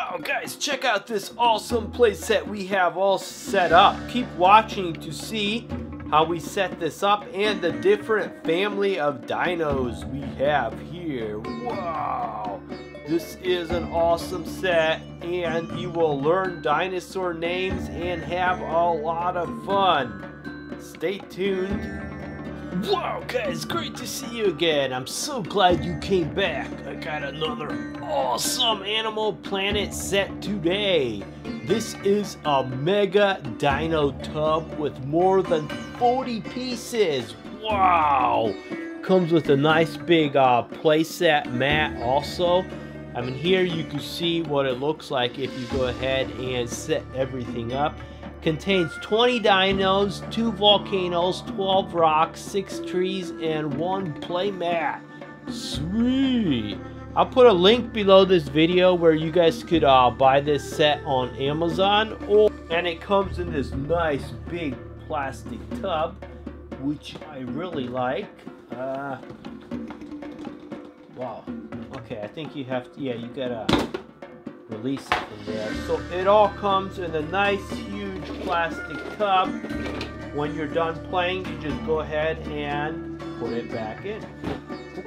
Wow guys, check out this awesome playset we have all set up. Keep watching to see how we set this up and the different family of dinos we have here. Wow, this is an awesome set and you will learn dinosaur names and have a lot of fun. Stay tuned. Wow guys, great to see you again. I'm so glad you came back. I got another awesome Animal Planet set today. This is a mega dino tub with more than 40 pieces. Wow! Comes with a nice big playset mat also. I mean, here you can see what it looks like if you go ahead and set everything up. Contains 20 dinos, 2 volcanoes, 12 rocks, 6 trees, and 1 play mat. Sweet! I'll put a link below this video where you guys could buy this set on Amazon. And it comes in this nice big plastic tub, which I really like. Wow. Okay, I think you have to, yeah, you gotta release it in there. So it all comes in a nice huge plastic tub. When you're done playing, you just go ahead and put it back in.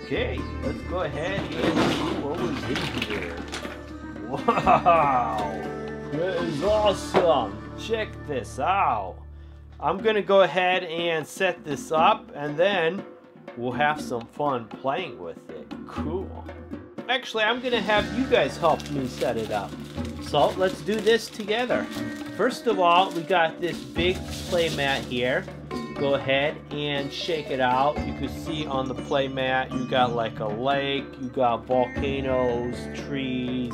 Okay, let's go ahead and see what was in here. Wow, that is awesome. Check this out. I'm gonna go ahead and set this up and then we'll have some fun playing with it. Cool. Actually, I'm gonna have you guys help me set it up. So let's do this together. First of all, we got this big playmat here. Go ahead and shake it out. You can see on the playmat you got like a lake, you got volcanoes, trees,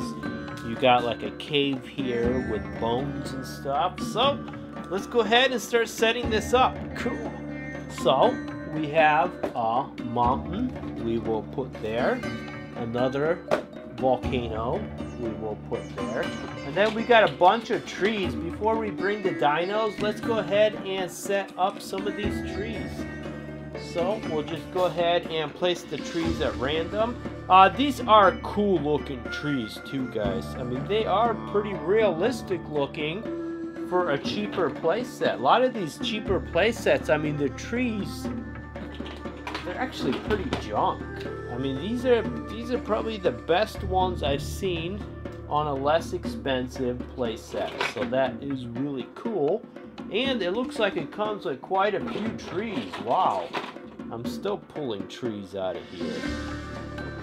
you got like a cave here with bones and stuff. So let's go ahead and start setting this up. Cool. So we have a mountain we will put there, another volcano we will put there, and then we got a bunch of trees. Before we bring the dinos, let's go ahead and set up some of these trees. So we'll just go ahead and place the trees at random. These are cool looking trees too guys. I mean, they are pretty realistic looking for a cheaper playset. A lot of these cheaper playsets, I mean, the trees, they're actually pretty junk. I mean, these are probably the best ones I've seen on a less expensive playset. So that is really cool. And it looks like it comes with quite a few trees. Wow. I'm still pulling trees out of here.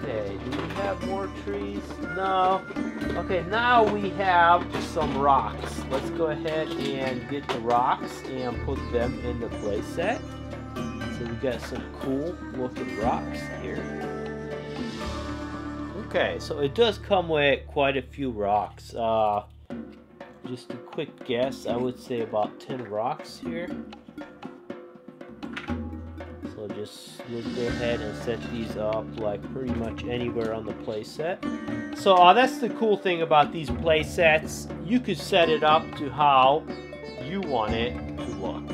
Okay, do we have more trees? No. Okay, now we have some rocks. Let's go ahead and get the rocks and put them in the playset. So we got some cool looking rocks here. Okay, so it does come with quite a few rocks. Just a quick guess, I would say about 10 rocks here. So just we'll go ahead and set these up like pretty much anywhere on the playset. So that's the cool thing about these playsets. You could set it up to how you want it to look.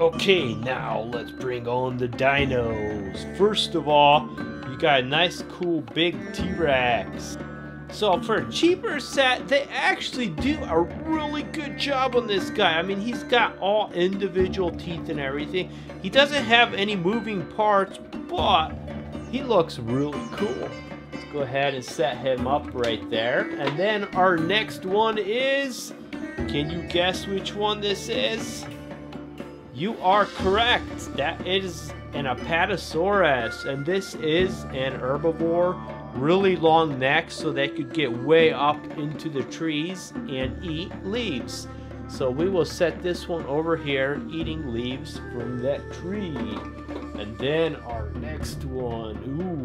Okay, now let's bring on the dinos. First of all, you got a nice cool big T-Rex. So for a cheaper set, they actually do a really good job on this guy. I mean, he's got all individual teeth and everything. He doesn't have any moving parts, but he looks really cool. Let's go ahead and set him up right there. And then our next one is, can you guess which one this is? You are correct. That is an Apatosaurus, and this is an herbivore. Really long neck, so they could get way up into the trees and eat leaves. So we will set this one over here, eating leaves from that tree. And then our next one.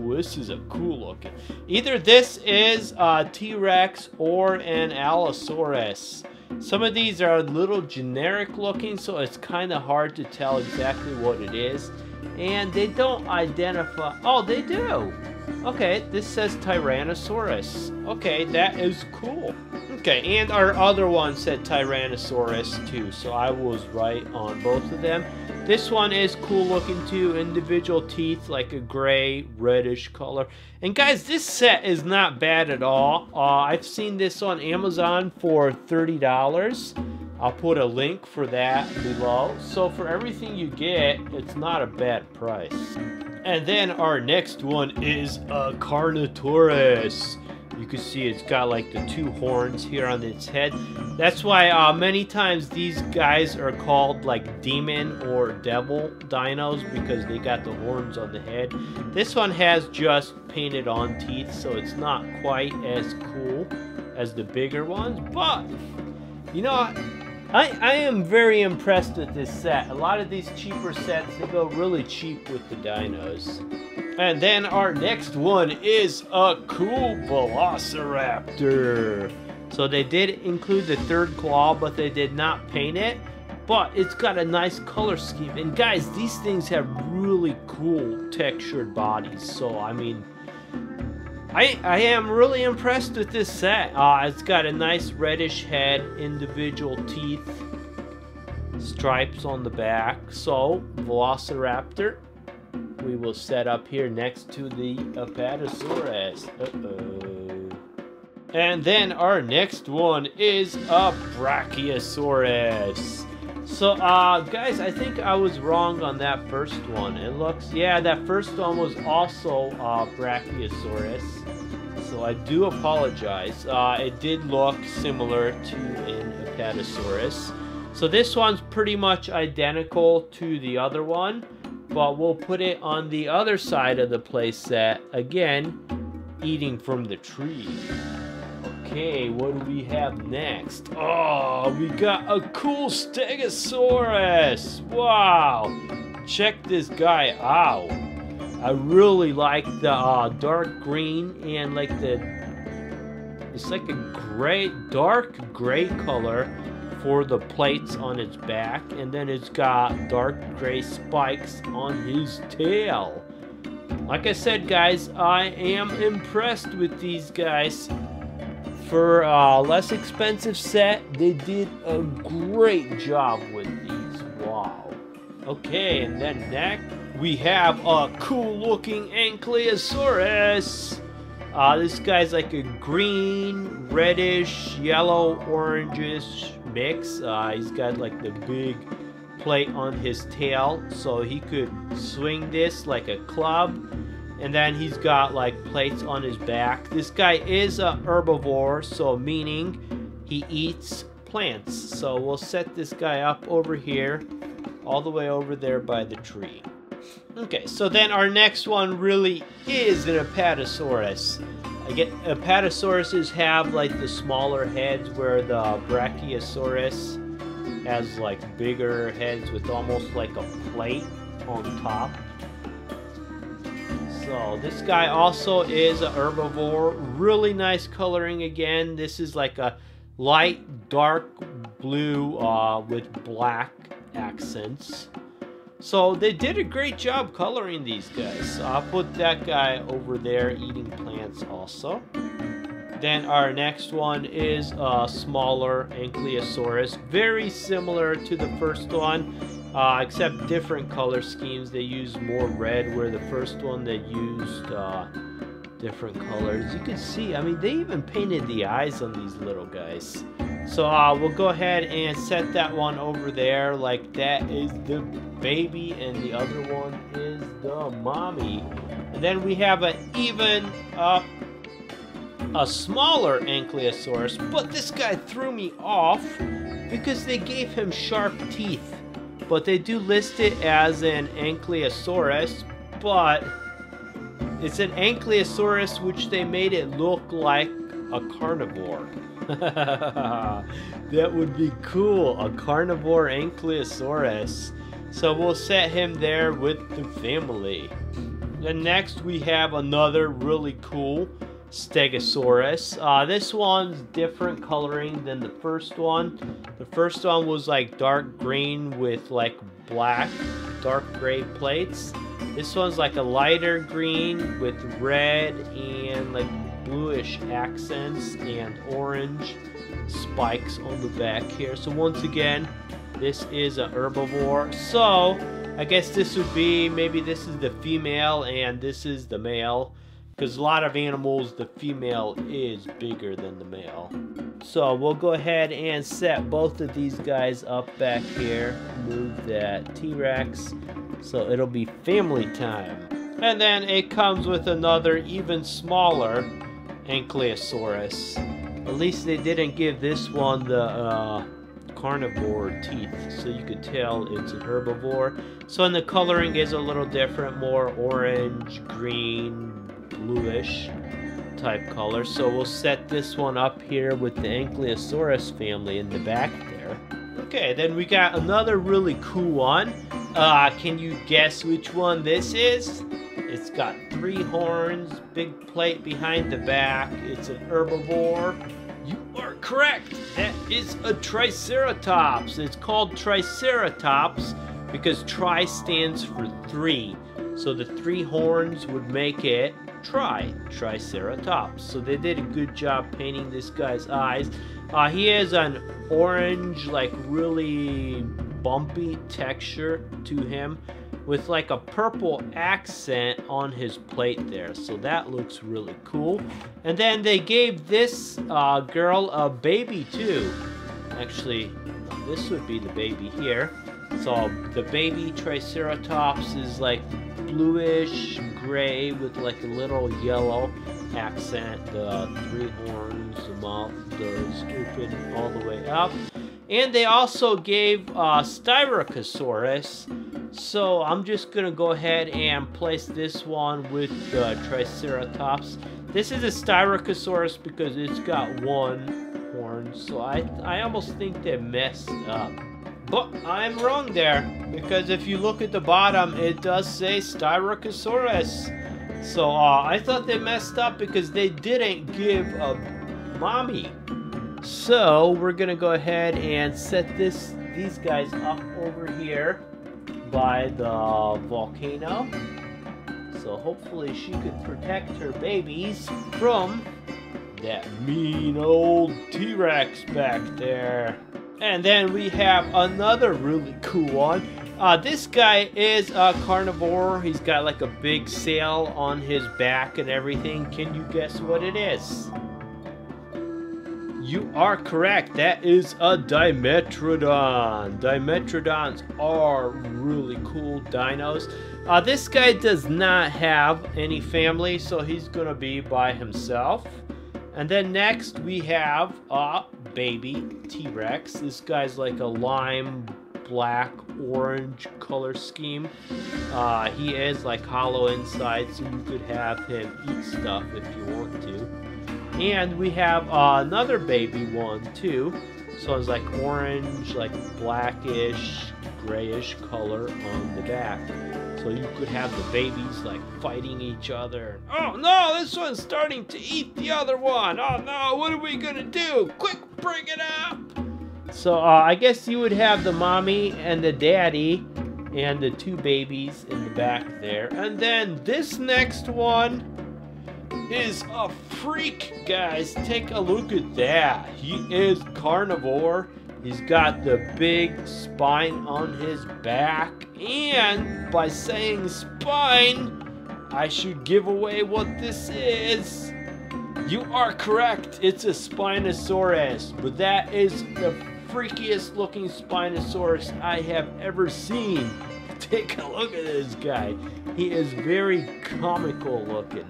Ooh, this is a cool looking. Either this is a T-Rex or an Allosaurus. Some of these are a little generic looking, so it's kind of hard to tell exactly what it is. And they don't identify. Oh, they do. Okay, this says Tyrannosaurus. Okay, that is cool. Okay, and our other one said Tyrannosaurus too, so I was right on both of them. This one is cool looking too, individual teeth, like a gray, reddish color. And guys, this set is not bad at all. I've seen this on Amazon for $30. I'll put a link for that below. So for everything you get, it's not a bad price. And then our next one is a Carnotaurus. You can see it's got like the two horns here on its head. That's why many times these guys are called like demon or devil dinos, because they got the horns on the head. This one has just painted on teeth, so it's not quite as cool as the bigger ones. But, you know, I am very impressed with this set. A lot of these cheaper sets, they go really cheap with the dinos. And then our next one is a cool Velociraptor. So they did include the third claw, but they did not paint it. But it's got a nice color scheme. And guys, these things have really cool textured bodies. So, I mean, I am really impressed with this set. It's got a nice reddish head, individual teeth, stripes on the back. So, Velociraptor. We will set up here next to the Apatosaurus. And then our next one is a Brachiosaurus. So, guys, I think I was wrong on that first one. It looks, yeah, that first one was also Brachiosaurus. So I do apologize. It did look similar to an Apatosaurus. So this one's pretty much identical to the other one. But we'll put it on the other side of the playset. Again, eating from the tree. Okay, what do we have next? Oh, we got a cool Stegosaurus. Wow. Check this guy out. I really like the dark green and like it's like a gray, dark gray color for the plates on its back, and then it's got dark gray spikes on his tail. Like I said, guys, I am impressed with these guys. For a less expensive set, they did a great job with these. Wow. Okay, and then next we have a cool looking Ankylosaurus. This guy's like a green, reddish, yellow, orangish mix. He's got like the big plate on his tail, so he could swing this like a club. And then he's got like plates on his back. This guy is a herbivore, so meaning he eats plants. So we'll set this guy up over here, all the way over there by the tree. Okay, so then our next one really is an Apatosaurus. Apatosauruses have like the smaller heads, where the Brachiosaurus has like bigger heads with almost like a plate on top. So this guy also is a herbivore. Really nice coloring again. This is like a light dark blue with black accents. So they did a great job coloring these guys. So I'll put that guy over there eating plants also. Then our next one is a smaller Ankylosaurus. Very similar to the first one, except different color schemes. They used more red, where the first one they used different colors. You can see, I mean, they even painted the eyes on these little guys. So we'll go ahead and set that one over there. Like, that is the baby and the other one is the mommy. And then we have a smaller Ankylosaurus, but this guy threw me off because they gave him sharp teeth. But they do list it as an Ankylosaurus, but it's an Ankylosaurus, which they made it look like a carnivore. That would be cool, a carnivore Ankylosaurus. So we'll set him there with the family. Then next we have another really cool Stegosaurus. This one's different coloring than the first one. The first one was like dark green with like black, dark gray plates. This one's like a lighter green with red and like bluish accents and orange spikes on the back here. So once again, this is a herbivore. So I guess this would be, maybe this is the female and this is the male. Because a lot of animals, the female is bigger than the male. So we'll go ahead and set both of these guys up back here. Move that T-Rex. So it'll be family time. And then it comes with another even smaller Ankylosaurus. At least they didn't give this one the carnivore teeth, so you could tell it's an herbivore. So and the coloring is a little different, more orange, green, bluish type color. So we'll set this one up here with the Ankylosaurus family in the back there. Okay, then we got another really cool one. Can you guess which one this is? It's got three horns, big plate behind the back. It's an herbivore. You are correct. That is a Triceratops. It's called Triceratops because tri stands for three. So the three horns would make it Triceratops. So they did a good job painting this guy's eyes. He has an orange, like really bumpy texture to him with like a purple accent on his plate there. So that looks really cool. And then they gave this girl a baby too. Actually, this would be the baby here. So the baby Triceratops is like bluish gray with like a little yellow accent. The three horns, the mouth does open all the way up. And they also gave Styracosaurus. So I'm just going to go ahead and place this one with the Triceratops. This is a Styracosaurus because it's got one horn. So I almost think they messed up. But I'm wrong there. Because if you look at the bottom, it does say Styracosaurus. So I thought they messed up because they didn't give a mommy. So we're going to go ahead and set these guys up over here by the volcano. So hopefully she could protect her babies from that mean old T-Rex back there. And then we have another really cool one. This guy is a carnivore. He's got like a big sail on his back and everything. Can you guess what it is? You are correct. That is a Dimetrodon. Dimetrodons are really cool dinos. This guy does not have any family, so he's going to be by himself. And then next we have a baby T-Rex. This guy's like a lime black orange color scheme. He is like hollow inside, so you could have him eat stuff if you want to. And we have another baby one too. So it's like orange, like blackish, grayish color on the back. So you could have the babies like fighting each other. Oh no, this one's starting to eat the other one. Oh no, what are we gonna do? Quick, bring it up. So I guess you would have the mommy and the daddy and the two babies in the back there. And then this next one is a freak, guys. Take a look at that. He is carnivore. He's got the big spine on his back, and by saying spine, I should give away what this is. You are correct. It's a Spinosaurus, but that is the freakiest looking Spinosaurus I have ever seen. Take a look at this guy. He is very comical looking.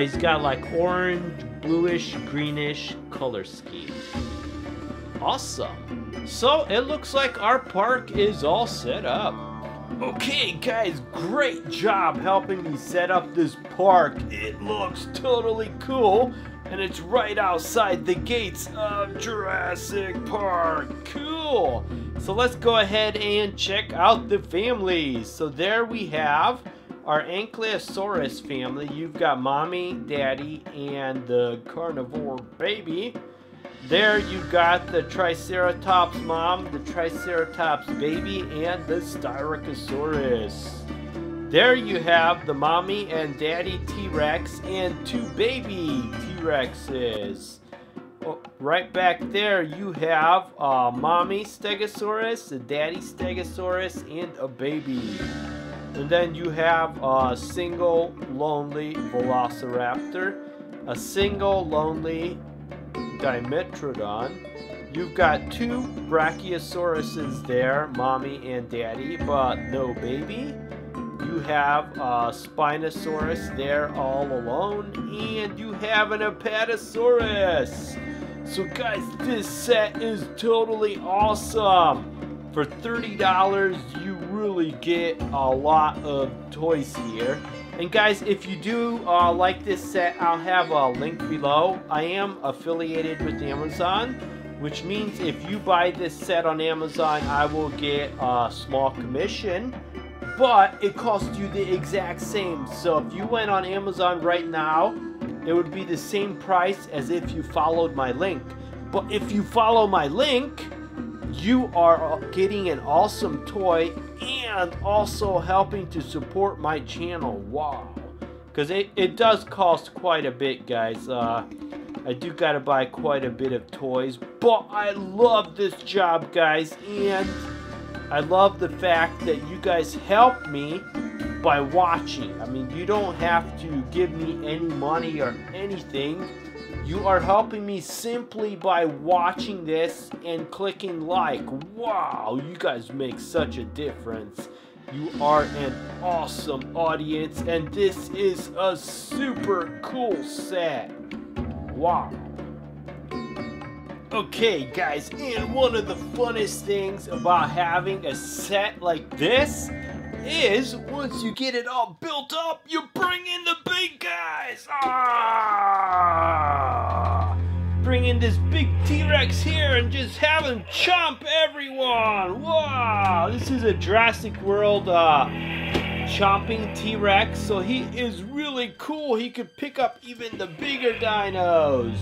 He's got like orange, bluish, greenish color scheme. Awesome. So it looks like our park is all set up. Okay guys, great job helping me set up this park. It looks totally cool. And it's right outside the gates of Jurassic Park. Cool. So let's go ahead and check out the families. So there we have our Ankylosaurus family. You've got mommy, daddy, and the carnivore baby. There you've got the Triceratops mom, the Triceratops baby, and the Styracosaurus. There you have the mommy and daddy T-Rex and two baby T-Rexes. Right back there you have a mommy Stegosaurus, a daddy Stegosaurus, and a baby. And then you have a single lonely Velociraptor, a single lonely Dimetrodon. You've got two Brachiosauruses there, mommy and daddy, but no baby. You have a Spinosaurus there all alone, and you have an Apatosaurus. So guys, this set is totally awesome. For $30, you really get a lot of toys here. And guys, if you do like this set, I'll have a link below. I am affiliated with Amazon, which means if you buy this set on Amazon, I will get a small commission. But it costs you the exact same. So if you went on Amazon right now, it would be the same price as if you followed my link. But if you follow my link, you are getting an awesome toy and also helping to support my channel. Wow. Because it does cost quite a bit, guys. I do got to buy quite a bit of toys. But I love this job, guys. And I love the fact that you guys help me by watching. I mean, you don't have to give me any money or anything. You are helping me simply by watching this and clicking like. Wow, you guys make such a difference. You are an awesome audience, and this is a super cool set. Wow. Okay guys, and one of the funnest things about having a set like this is once you get it all built up, you bring in the big guys! Ah! Bring in this big T-Rex here and just have him chomp everyone! Wow! This is a Jurassic World chomping T-Rex, so he is really cool. He could pick up even the bigger dinos.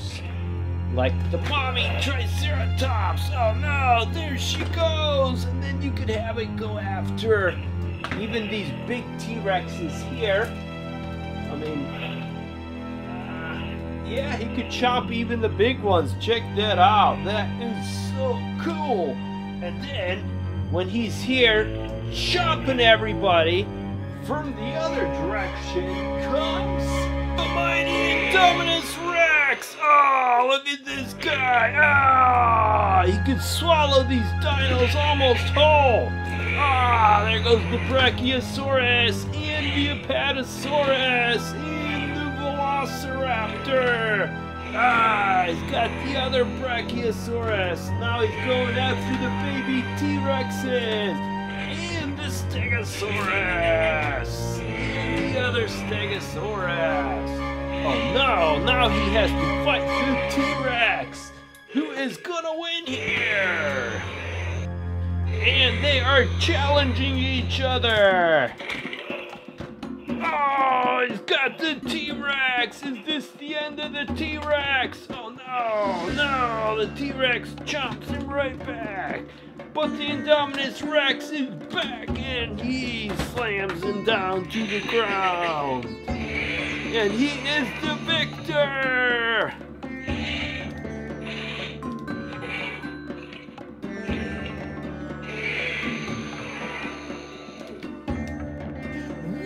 Like the mommy Triceratops. Oh no, there she goes. And then you could have it go after even these big T-Rexes here. I mean, yeah, he could chop even the big ones. Check that out. That is so cool. And then when he's here chopping everybody, from the other direction comes the mighty Indominus Rex. Oh, look at this guy! Ah, he could swallow these dinos almost whole! Ah, there goes the Brachiosaurus, and the Apatosaurus, and the Velociraptor! Ah, he's got the other Brachiosaurus. Now he's going after the baby T-Rexes, and the Stegosaurus, and the other Stegosaurus. Oh no, now he has to fight the T-Rex! Who is gonna win here? And they are challenging each other! Oh, he's got the T-Rex! Is this the end of the T-Rex? Oh no, no! The T-Rex chomps him right back! But the Indominus Rex is back and he slams him down to the ground! And he is the victor!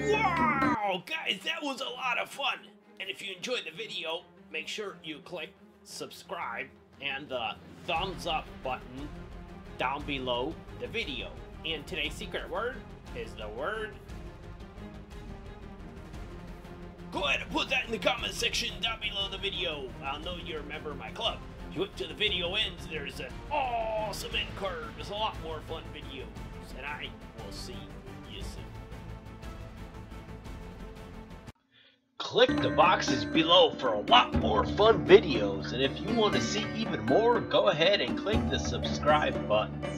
Wow! Guys, that was a lot of fun! And if you enjoyed the video, make sure you click subscribe and the thumbs up button down below the video. And today's secret word is the word... Go ahead and put that in the comment section down below the video. I'll know you're a member of my club. If you wait till the video ends, there's an awesome end card. There's a lot more fun videos. And I will see you soon. Click the boxes below for a lot more fun videos. And if you want to see even more, go ahead and click the subscribe button.